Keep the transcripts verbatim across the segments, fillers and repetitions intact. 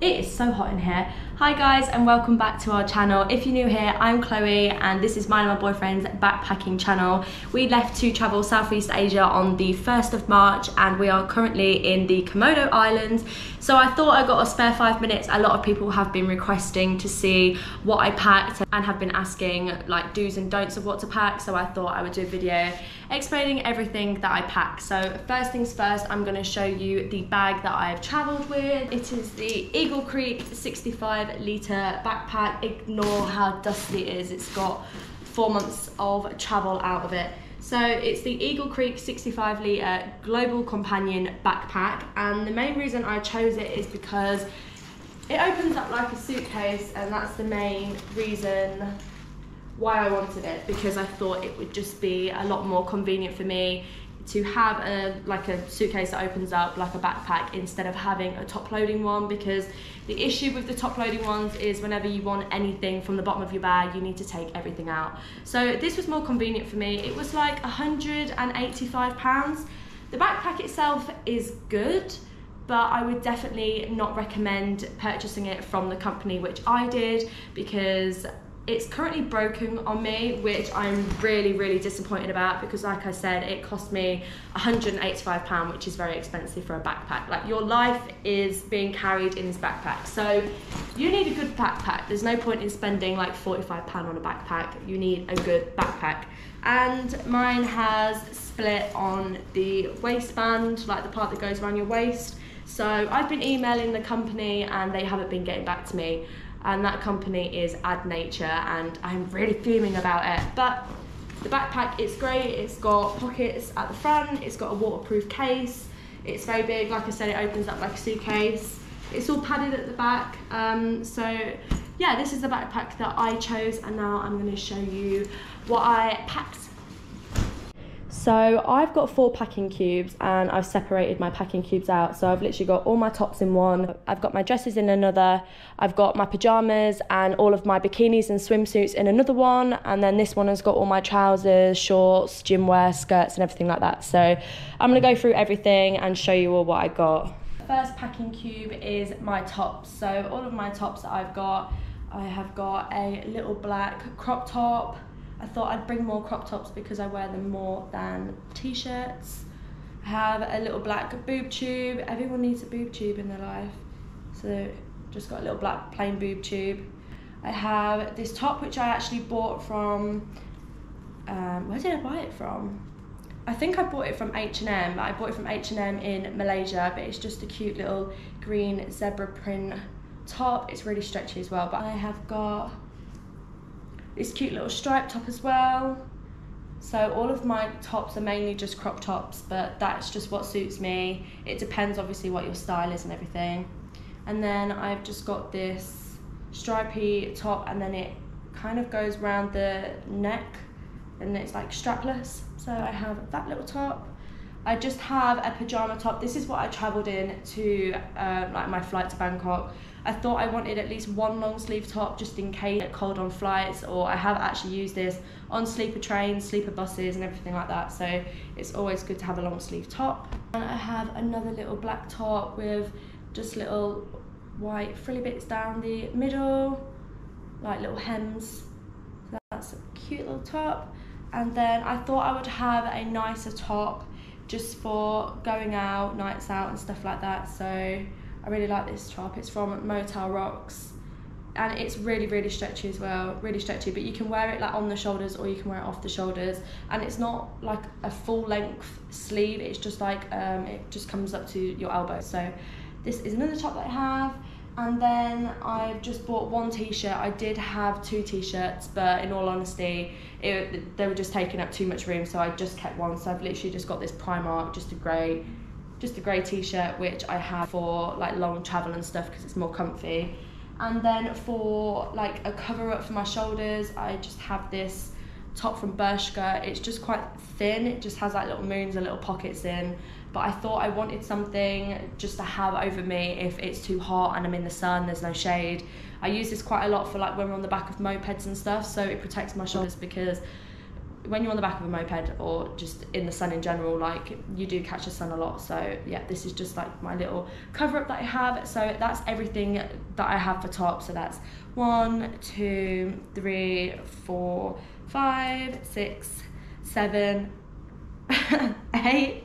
It is so hot in here. Hi guys and welcome back to our channel. If you're new here, I'm Chloe and this is mine and my boyfriend's backpacking channel. We left to travel Southeast Asia on the first of March and we are currently in the Komodo Islands. So I thought I got a spare five minutes. A lot of people have been requesting to see what I packed and have been asking like do's and don'ts of what to pack. So I thought I would do a video explaining everything that I pack. So first things first, I'm gonna show you the bag that I've traveled with. It is the Eagle Creek sixty-five litre backpack. Ignore how dusty it is. It's got four months of travel out of it. So it's the Eagle Creek sixty-five litre Global Companion backpack. And the main reason I chose it is because it opens up like a suitcase, and that's the main reason why I wanted it, because I thought it would just be a lot more convenient for me to have a like a suitcase that opens up like a backpack instead of having a top loading one, because the issue with the top loading ones is whenever you want anything from the bottom of your bag you need to take everything out. So this was more convenient for me. It was like one hundred and eighty-five pounds. The backpack itself is good, but I would definitely not recommend purchasing it from the company which I did, because it's currently broken on me, which I'm really, really disappointed about, because like I said, it cost me one hundred and eighty-five pounds, which is very expensive for a backpack. Like, your life is being carried in this backpack. So you need a good backpack. There's no point in spending like forty-five pounds on a backpack. You need a good backpack. And mine has split on the waistband, like the part that goes around your waist. So I've been emailing the company and they haven't been getting back to me. And that company is Ad Nature, and I'm really fuming about it. But the backpack, it's great. It's got pockets at the front, it's got a waterproof case, it's very big, like I said, it opens up like a suitcase. It's all padded at the back, um, so yeah, this is the backpack that I chose, and now I'm going to show you what I packed. So I've got four packing cubes and I've separated my packing cubes out. So I've literally got all my tops in one, I've got my dresses in another, I've got my pyjamas and all of my bikinis and swimsuits in another one, and then this one has got all my trousers, shorts, gym wear, skirts and everything like that. So I'm going to go through everything and show you all what I got. The first packing cube is my tops. So all of my tops that I've got, I have got a little black crop top. I thought I'd bring more crop tops because I wear them more than t-shirts. I have a little black boob tube. Everyone needs a boob tube in their life. So just got a little black plain boob tube. I have this top which I actually bought from, um, where did I buy it from? I think I bought it from H and M. I bought it from H and M in Malaysia, but it's just a cute little green zebra print top. It's really stretchy as well. But I have got this cute little striped top as well. So all of my tops are mainly just crop tops, but that's just what suits me. It depends obviously what your style is and everything. And then I've just got this stripy top, and then it kind of goes around the neck and it's like strapless. So I have that little top. I just have a pajama top. This is what I traveled in to uh, like my flight to Bangkok. I thought I wanted at least one long sleeve top just in case it's cold on flights, or I have actually used this on sleeper trains, sleeper buses and everything like that, so it's always good to have a long sleeve top. And I have another little black top with just little white frilly bits down the middle, like little hems. So that's a cute little top. And then I thought I would have a nicer top just for going out, nights out and stuff like that, so I really like this top. It's from Motel Rocks and it's really, really stretchy as well, really stretchy, but you can wear it like on the shoulders or you can wear it off the shoulders, and it's not like a full length sleeve, it's just like um, it just comes up to your elbow. So this is another top that I have. And then I've just bought one t-shirt. I did have two t-shirts, but in all honesty, it, they were just taking up too much room, so I just kept one. So I've literally just got this Primark, just a grey just a grey t-shirt, which I have for like long travel and stuff because it's more comfy. And then for like a cover up for my shoulders, I just have this top from Bershka. It's just quite thin, it just has like little moons and little pockets in, but I thought I wanted something just to have over me if it's too hot and I'm in the sun, there's no shade. I use this quite a lot for like when we're on the back of mopeds and stuff, so it protects my shoulders because when you're on the back of a moped or just in the sun in general, like, you do catch the sun a lot. So yeah, this is just like my little cover up that I have. So that's everything that I have for tops. So that's one, two, three, four, five, six, seven, eight,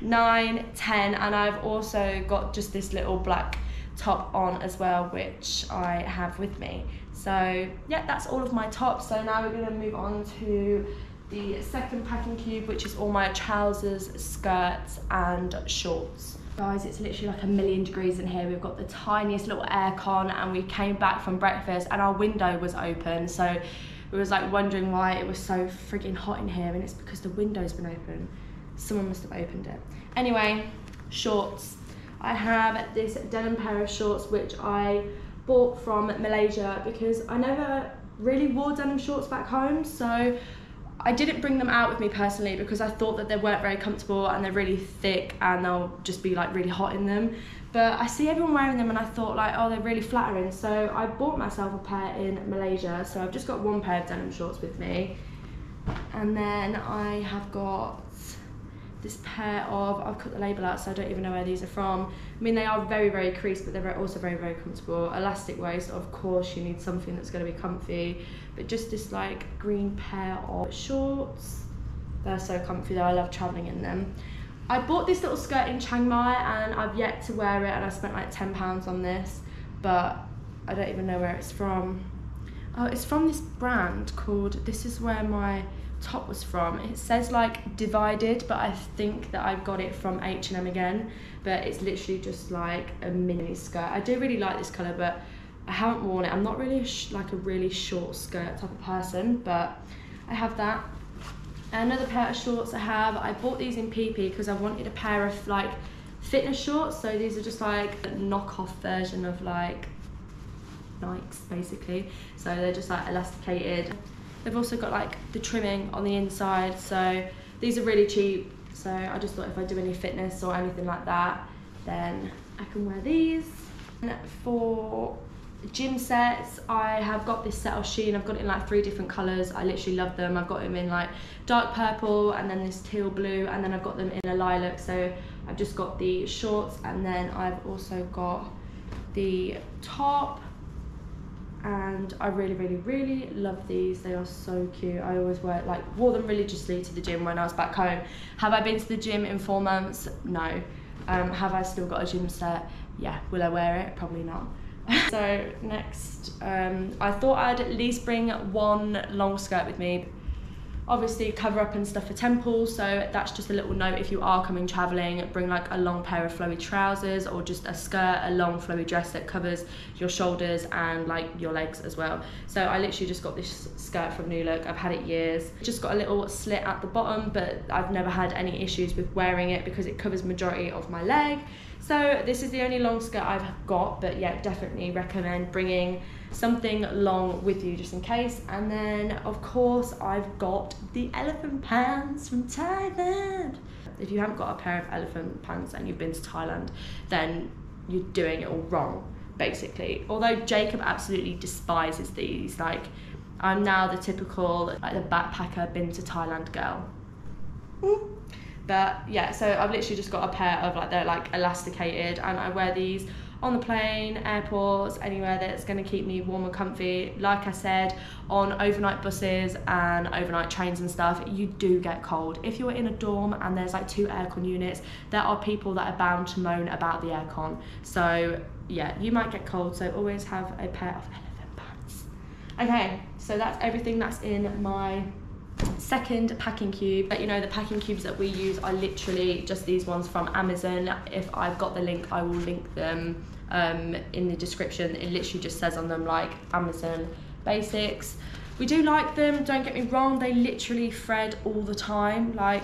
nine, ten, and I've also got just this little black top on as well, which I have with me. So yeah, that's all of my tops. So now we're going to move on to the second packing cube, which is all my trousers, skirts and shorts. Guys, it's literally like a million degrees in here. We've got the tiniest little aircon, and we came back from breakfast and our window was open, so we was like wondering why it was so freaking hot in here, and it's because the window's been open. Someone must have opened it. Anyway, shorts. I have this denim pair of shorts which I bought from Malaysia because I never really wore denim shorts back home, so I didn't bring them out with me personally because I thought that they weren't very comfortable and they're really thick and they'll just be like really hot in them. But I see everyone wearing them and I thought like, oh, they're really flattering, so I bought myself a pair in Malaysia. So I've just got one pair of denim shorts with me, and then I have got this pair of, I've cut the label out so I don't even know where these are from. I mean, they are very very creased, but they're also very very comfortable. Elastic waist, of course you need something that's going to be comfy, but just this like green pair of shorts, they're so comfy though, I love traveling in them. I bought this little skirt in Chiang Mai and I've yet to wear it, and I spent like ten pounds on this, but I don't even know where it's from. Oh, it's from this brand called, this is where my top was from. It says like Divided, but I think that I've got it from H and M again, but it's literally just like a mini skirt. I do really like this colour, but I haven't worn it. I'm not really sh like a really short skirt type of person, but I have that. Another pair of shorts I have, I bought these in P P because I wanted a pair of like fitness shorts, so these are just like a knockoff version of like Nikes basically, so they're just like elasticated. They've also got like the trimming on the inside, so these are really cheap, so I just thought if I do any fitness or anything like that, then I can wear these. And for gym sets, I have got this set of Shein. I've got it in like three different colours. I literally love them. I've got them in like dark purple, and then this teal blue, and then I've got them in a lilac. So I've just got the shorts, and then I've also got the top. And I really really really love these. They are so cute. I always wear like wore them religiously to the gym when I was back home. Have I been to the gym in four months? No. Um have I still got a gym set? Yeah. Will I wear it? Probably not. So next, um I thought I'd at least bring one long skirt with me. Obviously cover up and stuff for temples, so that's just a little note. If you are coming traveling, bring like a long pair of flowy trousers or just a skirt, a long flowy dress that covers your shoulders and like your legs as well. So I literally just got this skirt from New Look. I've had it years. Just got a little slit at the bottom, but I've never had any issues with wearing it because it covers majority of my leg. So this is the only long skirt I've got, but yeah, definitely recommend bringing something long with you just in case. And then of course I've got the elephant pants from Thailand. If you haven't got a pair of elephant pants and you've been to Thailand, then you're doing it all wrong basically. Although Jacob absolutely despises these, like I'm now the typical like the backpacker been to Thailand girl. Mm. But yeah, so I've literally just got a pair of like, they're like elasticated, and I wear these on the plane, airports, anywhere that's going to keep me warm and comfy. Like I said, on overnight buses and overnight trains and stuff, you do get cold. If you're in a dorm and there's like two aircon units, there are people that are bound to moan about the aircon. So yeah, you might get cold, so always have a pair of elephant pants. Okay, so that's everything that's in my second packing cube. But you know, the packing cubes that we use are literally just these ones from Amazon. If I've got the link, I will link them um, in the description. It literally just says on them like AmazonBasics. We do like them, don't get me wrong. They literally thread all the time, like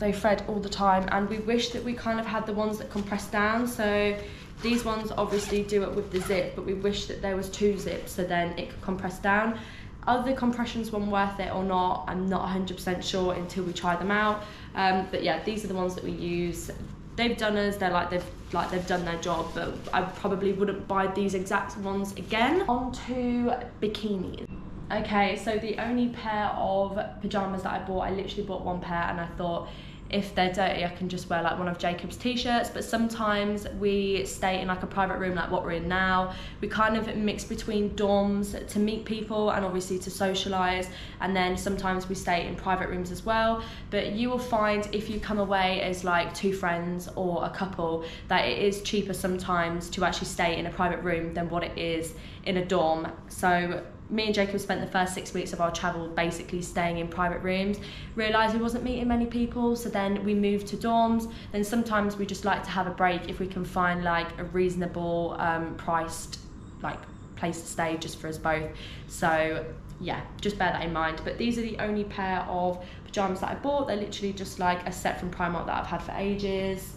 they thread all the time, and we wish that we kind of had the ones that compress down. So these ones obviously do it with the zip, but we wish that there was two zips so then it could compress down. Other compressions one worth it or not, I'm not one hundred percent sure until we try them out. Um, but yeah, these are the ones that we use. They've done us, they're like they've like they've done their job, but I probably wouldn't buy these exact ones again. On to bikinis. Okay, so the only pair of pajamas that I bought, I literally bought one pair, and I thought if they're dirty I can just wear like one of Jacob's t-shirts. But sometimes we stay in like a private room like what we're in now. We kind of mix between dorms to meet people and obviously to socialize, and then sometimes we stay in private rooms as well. But you will find if you come away as like two friends or a couple that it is cheaper sometimes to actually stay in a private room than what it is in a dorm. So me and Jacob spent the first six weeks of our travel basically staying in private rooms. Realised we wasn't meeting many people, so then we moved to dorms. Then sometimes we just like to have a break if we can find like a reasonable um, priced like place to stay just for us both. So yeah, just bear that in mind. But these are the only pair of pyjamas that I bought. They're literally just like a set from Primark that I've had for ages.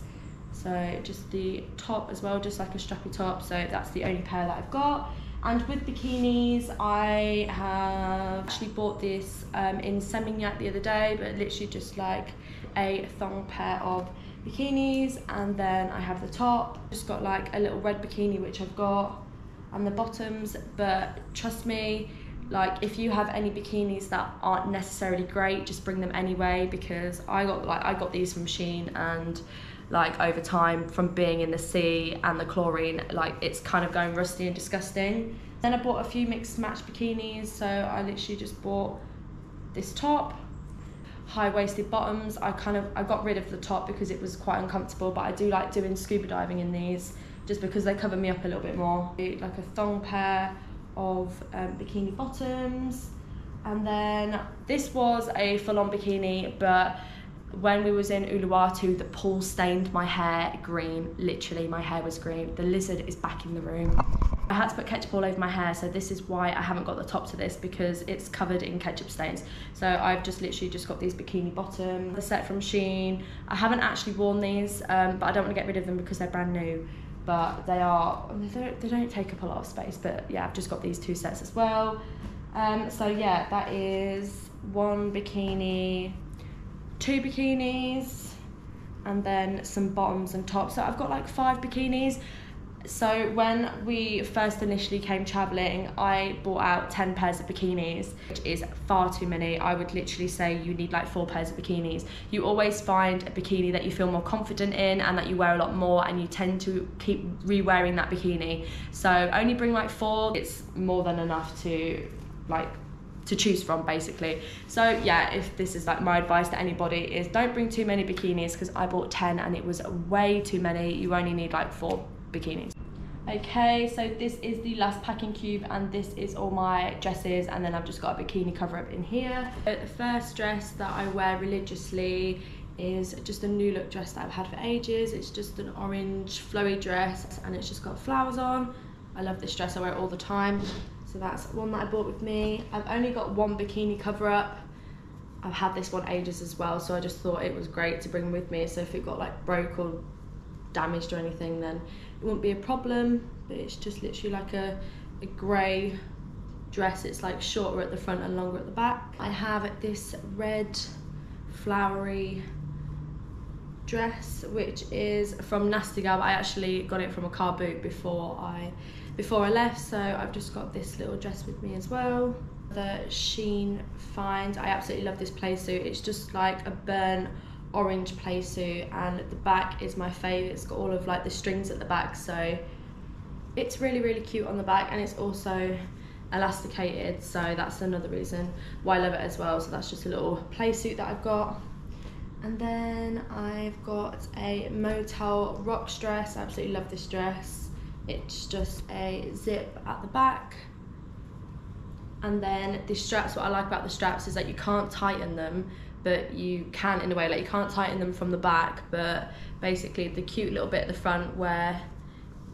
So just the top as well, just like a strappy top. So that's the only pair that I've got. And with bikinis, I have actually bought this um, in Seminyak the other day, but literally just like a thong pair of bikinis. And then I have the top, just got like a little red bikini which I've got, and the bottoms. But trust me, like if you have any bikinis that aren't necessarily great, just bring them anyway, because I got like I got these from Shein, and like over time from being in the sea and the chlorine, like it's kind of going rusty and disgusting. Then I bought a few mixed match bikinis, so I literally just bought this top, high-waisted bottoms. I kind of I got rid of the top because it was quite uncomfortable, but I do like doing scuba diving in these just because they cover me up a little bit more. Like a thong pair of um, bikini bottoms, and then this was a full-on bikini, but when we was in Uluwatu, the pool stained my hair green. Literally, my hair was green. The lizard is back in the room. I had to put ketchup all over my hair, so this is why I haven't got the top to this, because it's covered in ketchup stains. So I've just literally just got these bikini bottoms, the set from Shein. I haven't actually worn these, um, but I don't want to get rid of them because they're brand new. But they are, they don't, they don't take up a lot of space, but yeah, I've just got these two sets as well. Um, so yeah, that is one bikini, two bikinis, and then some bottoms and tops. So I've got like five bikinis. So when we first initially came traveling, I bought out ten pairs of bikinis, which is far too many. I would literally say you need like four pairs of bikinis. You always find a bikini that you feel more confident in and that you wear a lot more, and you tend to keep re-wearing that bikini. So only bring like four. It's more than enough to like to choose from basically. So yeah, if this is like my advice to anybody, is don't bring too many bikinis, because I bought ten and it was way too many. You only need like four bikinis. Okay, so this is the last packing cube, and this is all my dresses, and then I've just got a bikini cover up in here. So the first dress that I wear religiously is just a New Look dress that I've had for ages. It's just an orange flowy dress, and it's just got flowers on. I love this dress, I wear it all the time. So that's one that I bought with me. I've only got one bikini cover up. I've had this one ages as well, so I just thought it was great to bring with me, so if it got like broke or damaged or anything, then it wouldn't be a problem. But it's just literally like a, a grey dress. It's like shorter at the front and longer at the back. I have this red flowery dress, which is from Nasty Gal. I actually got it from a car boot before I before I left, so I've just got this little dress with me as well. The Shein find, I absolutely love this playsuit. It's just like a burnt orange playsuit, and the back is my favourite. It's got all of like the strings at the back, so it's really really cute on the back, and it's also elasticated, so that's another reason why I love it as well. So that's just a little playsuit that I've got. And then I've got a Motel Rocks dress. I absolutely love this dress. It's just a zip at the back. And then the straps, what I like about the straps is that you can't tighten them, but you can in a way. Like you can't tighten them from the back, but basically the cute little bit at the front where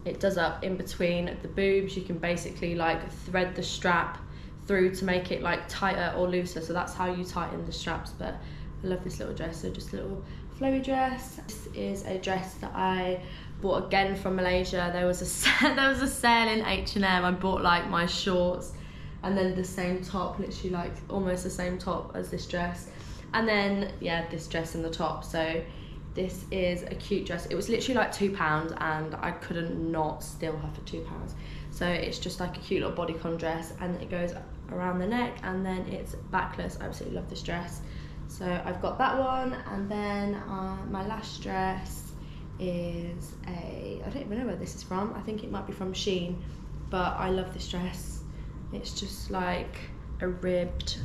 it does up in between the boobs, you can basically like thread the strap through to make it like tighter or looser. So that's how you tighten the straps. But I love this little dress, so just a little flowy dress. This is a dress that I bought again from Malaysia. There was a there was a sale in H and M. I bought like my shorts and then the same top, literally like almost the same top as this dress. And then yeah, this dress and the top. So This is a cute dress. It was literally like two pounds, and I couldn't not steal her for two pounds. So it's just like a cute little bodycon dress, and it goes around the neck, and then it's backless. I absolutely love this dress. So I've got that one, and then uh, my last dress is a, I don't even know where this is from. I think it might be from Shein, but I love this dress. It's just like a ribbed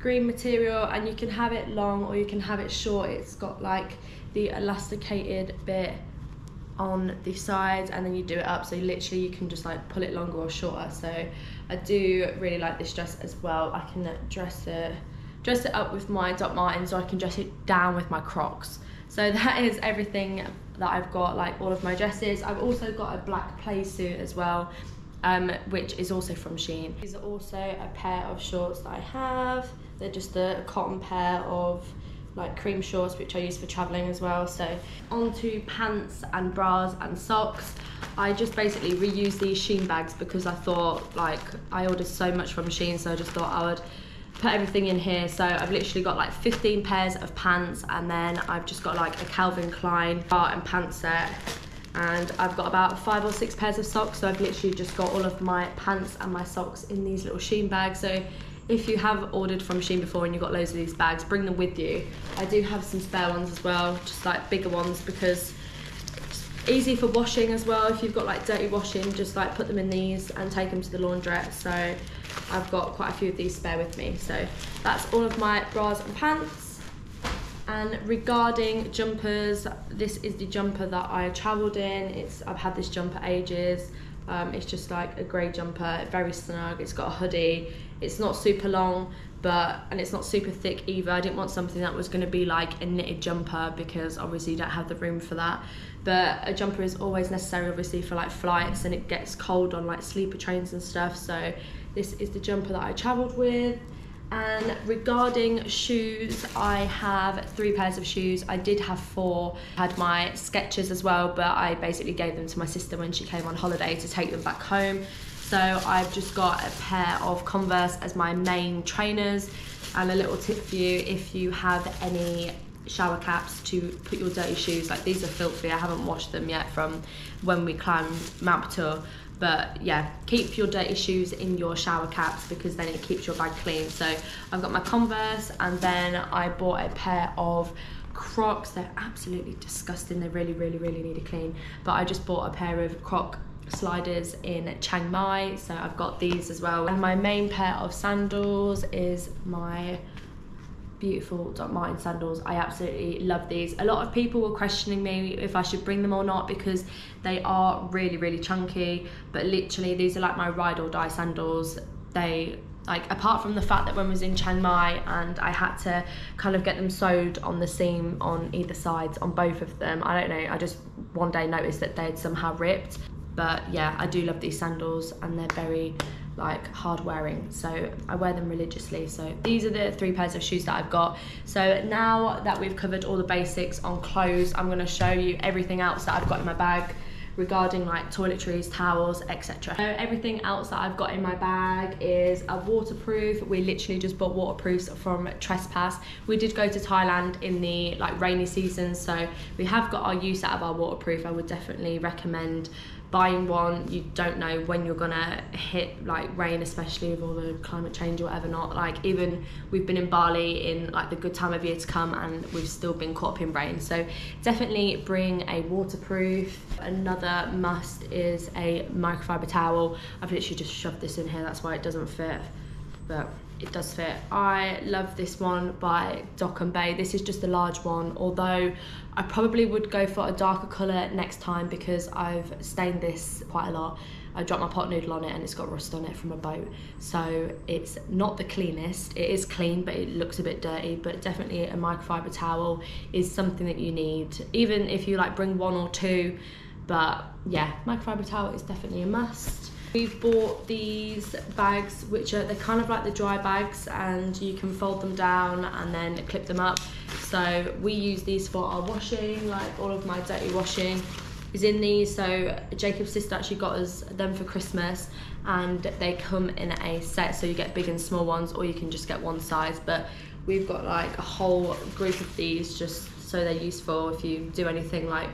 green material, and you can have it long or you can have it short. It's got like the elasticated bit on the sides, and then you do it up, so literally you can just like pull it longer or shorter. So I do really like this dress as well. I can dress it dress it up with my Doc Martens, or I can dress it down with my Crocs. So that is everything that I've got, like all of my dresses. I've also got a black play suit as well, um, which is also from Shein. These are also a pair of shorts that I have. They're just a cotton pair of like cream shorts, which I use for traveling as well. So onto pants and bras and socks. I just basically reuse these Shein bags because I thought, like, I ordered so much from Shein, so I just thought I would put everything in here. So I've literally got like fifteen pairs of pants, and then I've just got like a Calvin Klein bar and pants set, and I've got about five or six pairs of socks. So I've literally just got all of my pants and my socks in these little Shein bags. So if you have ordered from Shein before and you've got loads of these bags, bring them with you. I do have some spare ones as well, just like bigger ones, because it's easy for washing as well. If you've got like dirty washing, just like put them in these and take them to the laundrette. So I've got quite a few of these spare with me. So that's all of my bras and pants. And regarding jumpers, this is the jumper that I traveled in. It's I've had this jumper ages. Um, it's just like a grey jumper, very snug. It's got a hoodie. It's not super long, but, and it's not super thick either. I didn't want something that was going to be like a knitted jumper, because obviously you don't have the room for that. But a jumper is always necessary, obviously, for like flights, and it gets cold on like sleeper trains and stuff. So this is the jumper that I travelled with. And regarding shoes, I have three pairs of shoes. I did have four. I had my Sketchers as well, but I basically gave them to my sister when she came on holiday to take them back home. So I've just got a pair of Converse as my main trainers. And a little tip for you, if you have any shower caps, to put your dirty shoes, like these are filthy, I haven't washed them yet from when we climbed Mount Batur, but yeah, keep your dirty shoes in your shower caps, because then it keeps your bag clean. So I've got my Converse, and then I bought a pair of Crocs. They're absolutely disgusting, they really really really need a clean, but I just bought a pair of Croc sliders in Chiang Mai, so I've got these as well. And my main pair of sandals is my beautiful Doc Martens sandals. I absolutely love these. A lot of people were questioning me if I should bring them or not, because they are really really chunky, but literally these are like my ride or die sandals. They, like, apart from the fact that when I was in Chiang Mai and I had to kind of get them sewed on the seam on either sides on both of them, I don't know, I just one day noticed that they'd somehow ripped. But yeah, I do love these sandals, and they're very like hard wearing, so I wear them religiously. So these are the three pairs of shoes that I've got. So now that we've covered all the basics on clothes, I'm going to show you everything else that I've got in my bag regarding like toiletries, towels, et cetera. So everything else that I've got in my bag is a waterproof. We literally just bought waterproofs from Trespass. We did go to Thailand in the like rainy season, so we have got our use out of our waterproof. I would definitely recommend buying one. You don't know when you're gonna hit like rain, especially with all the climate change or whatever not. Like, even we've been in Bali in like the good time of year to come, and we've still been caught up in rain. So definitely bring a waterproof. Another must is a microfiber towel. I've literally just shoved this in here, that's why it doesn't fit, but it does fit. I love this one by Dock and Bay. This is just a large one, although I probably would go for a darker colour next time, because I've stained this quite a lot. I dropped my pot noodle on it and it's got rust on it from a boat, so it's not the cleanest. It is clean, but it looks a bit dirty. But definitely a microfiber towel is something that you need, even if you like bring one or two. But yeah, microfiber towel is definitely a must. We've bought these bags, which are, they're kind of like the dry bags, and you can fold them down and then clip them up. So we use these for our washing, like all of my dirty washing is in these. So Jacob's sister actually got us them for Christmas, and they come in a set, so you get big and small ones, or you can just get one size. But we've got like a whole group of these just so they're useful if you do anything like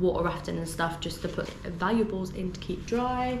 water rafting and stuff, just to put valuables in to keep dry.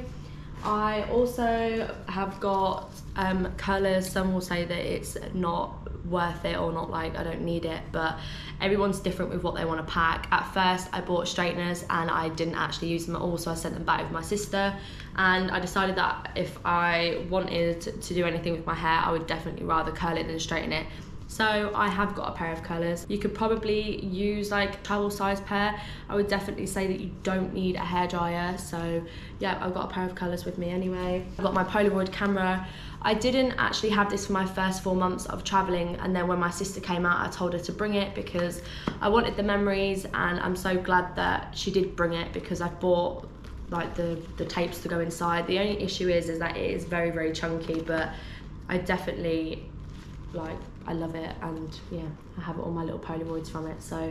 I also have got um, colours. Some will say that it's not worth it or not, like I don't need it, but everyone's different with what they want to pack. At first I bought straighteners and I didn't actually use them at all, so I sent them back with my sister, and I decided that if I wanted to do anything with my hair I would definitely rather curl it than straighten it. So I have got a pair of curlers. You could probably use like travel size pair. I would definitely say that you don't need a hairdryer. So yeah, I've got a pair of curlers with me anyway. I've got my Polaroid camera. I didn't actually have this for my first four months of traveling, and then when my sister came out I told her to bring it because I wanted the memories, and I'm so glad that she did bring it because I bought like the, the tapes to go inside. The only issue is, is that it is very, very chunky, but I definitely like, I love it, and yeah, I have all my little Polaroids from it, so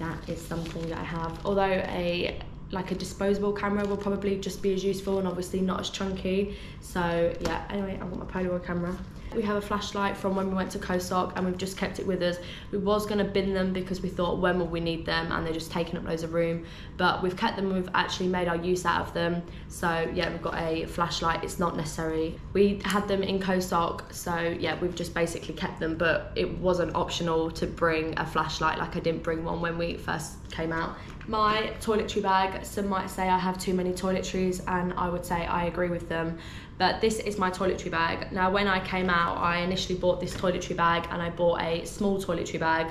that is something that I have. Although a like a disposable camera will probably just be as useful and obviously not as chunky, so yeah, anyway, I've got my Polaroid camera. We have a flashlight from when we went to Koh Sok and we've just kept it with us. We was going to bin them because we thought, when will we need them, and they're just taking up loads of room, but we've kept them and we've actually made our use out of them. So yeah, we've got a flashlight. It's not necessary. We had them in Koh Sok, so yeah, we've just basically kept them, but it wasn't optional to bring a flashlight. Like I didn't bring one when we first came out. My toiletry bag, some might say I have too many toiletries, and I would say I agree with them, but this is my toiletry bag. Now when I came out I initially bought this toiletry bag, and I bought a small toiletry bag,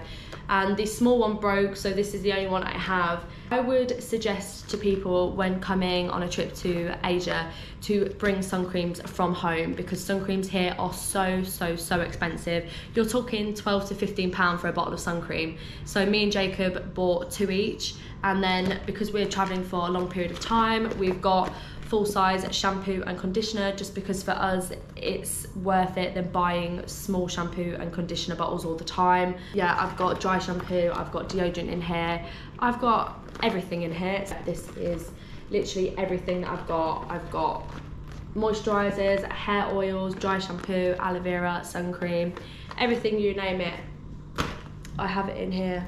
and this small one broke, so this is the only one I have. I would suggest to people when coming on a trip to Asia to bring sun creams from home, because sun creams here are so so so expensive. You're talking twelve to fifteen pounds for a bottle of sun cream. So me and Jacob bought two each, and then because we're traveling for a long period of time we've got full size shampoo and conditioner, just because for us it's worth it than buying small shampoo and conditioner bottles all the time. Yeah, I've got dry shampoo, I've got deodorant in here, I've got everything in here. This is literally everything that I've got. I've got moisturizers, hair oils, dry shampoo, aloe vera, sun cream, everything, you name it, I have it in here.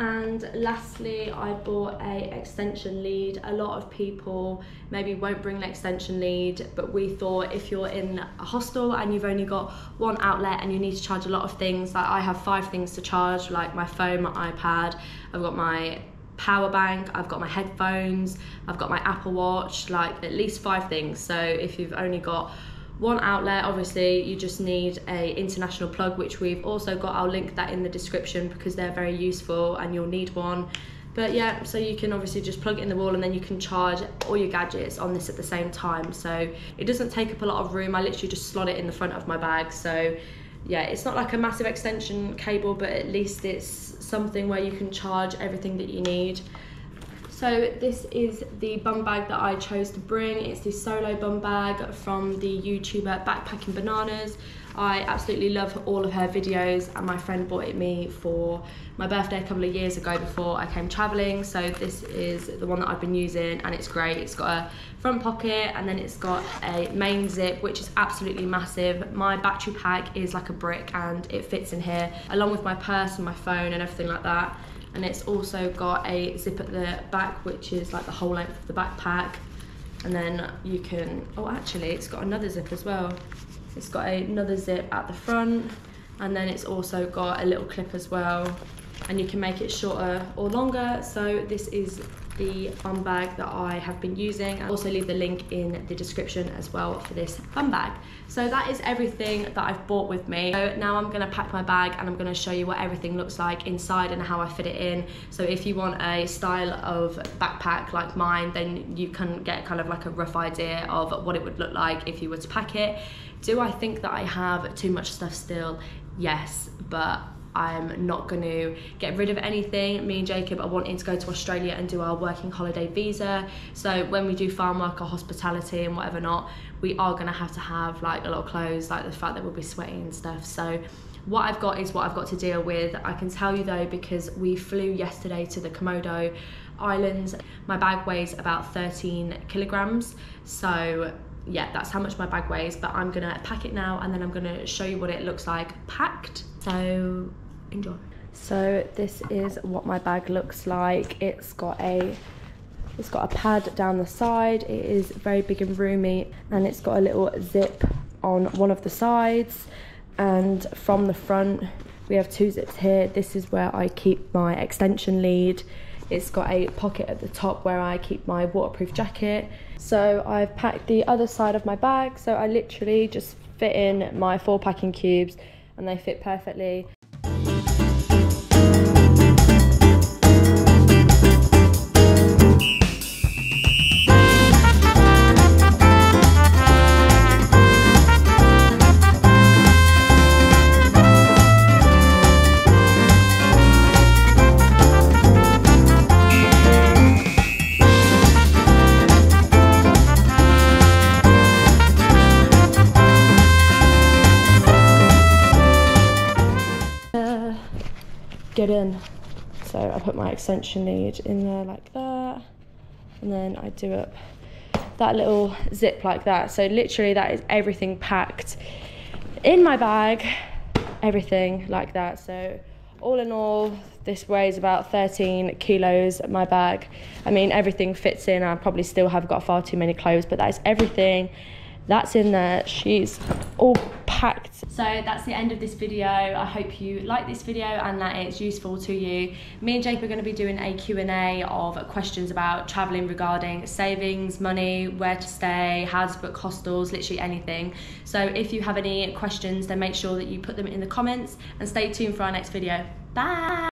And lastly, I bought a extension lead. A lot of people maybe won't bring an extension lead, but we thought if you're in a hostel and you've only got one outlet and you need to charge a lot of things, like I have five things to charge, like my phone, my iPad, I've got my power bank, I've got my headphones, I've got my Apple Watch, like at least five things. So if you've only got one outlet, obviously you just need a international plug, which we've also got. I'll link that in the description because they're very useful and you'll need one. But yeah, so you can obviously just plug it in the wall and then you can charge all your gadgets on this at the same time, so it doesn't take up a lot of room. I literally just slot it in the front of my bag. So yeah, it's not like a massive extension cable, but at least it's something where you can charge everything that you need. So this is the bum bag that I chose to bring. It's the solo bum bag from the YouTuber Backpacking Bananas. I absolutely love all of her videos, and my friend bought it me for my birthday a couple of years ago before I came traveling. So this is the one that I've been using, and it's great. It's got a front pocket and then it's got a main zip, which is absolutely massive. My battery pack is like a brick and it fits in here, along with my purse and my phone and everything like that. And it's also got a zip at the back, which is like the whole length of the backpack. And then you can, oh actually it's got another zip as well. It's got another zip at the front, and then it's also got a little clip as well, and you can make it shorter or longer. So this is the bum bag that I have been using. I'll also leave the link in the description as well for this bum bag. So that is everything that I've bought with me. So now I'm gonna pack my bag and I'm gonna show you what everything looks like inside and how I fit it in. So if you want a style of backpack like mine, then you can get kind of like a rough idea of what it would look like if you were to pack it. Do I think that I have too much stuff still? Yes, but I'm not going to get rid of anything. Me and Jacob are wanting to go to Australia and do our working holiday visa, so when we do farm work or hospitality and whatever not, we are going to have to have like a lot of clothes, like the fact that we'll be sweating and stuff. So what I've got is what I've got to deal with. I can tell you though, because we flew yesterday to the Komodo Islands, my bag weighs about thirteen kilograms, so yeah, that's how much my bag weighs. But I'm gonna pack it now and then I'm gonna show you what it looks like packed. So enjoy. So this is what my bag looks like. It's got a it's got a pad down the side. It is very big and roomy, and it's got a little zip on one of the sides, and from the front we have two zips here. This is where I keep my extension lead. It's got a pocket at the top where I keep my waterproof jacket. So I've packed the other side of my bag, so I literally just fit in my four packing cubes and they fit perfectly. Get in. So I put my extension lead in there like that, and then I do up that little zip like that. So literally that is everything packed in my bag, everything like that. So all in all, this weighs about thirteen kilos, my bag. I mean, everything fits in. I probably still have got far too many clothes, but that is everything that's in there. She's all packed. So that's the end of this video. I hope you like this video and that it's useful to you. Me and Jacob are going to be doing a Q and A of questions about traveling regarding savings, money, where to stay, how to book hostels, literally anything. So if you have any questions, then make sure that you put them in the comments, and stay tuned for our next video. Bye.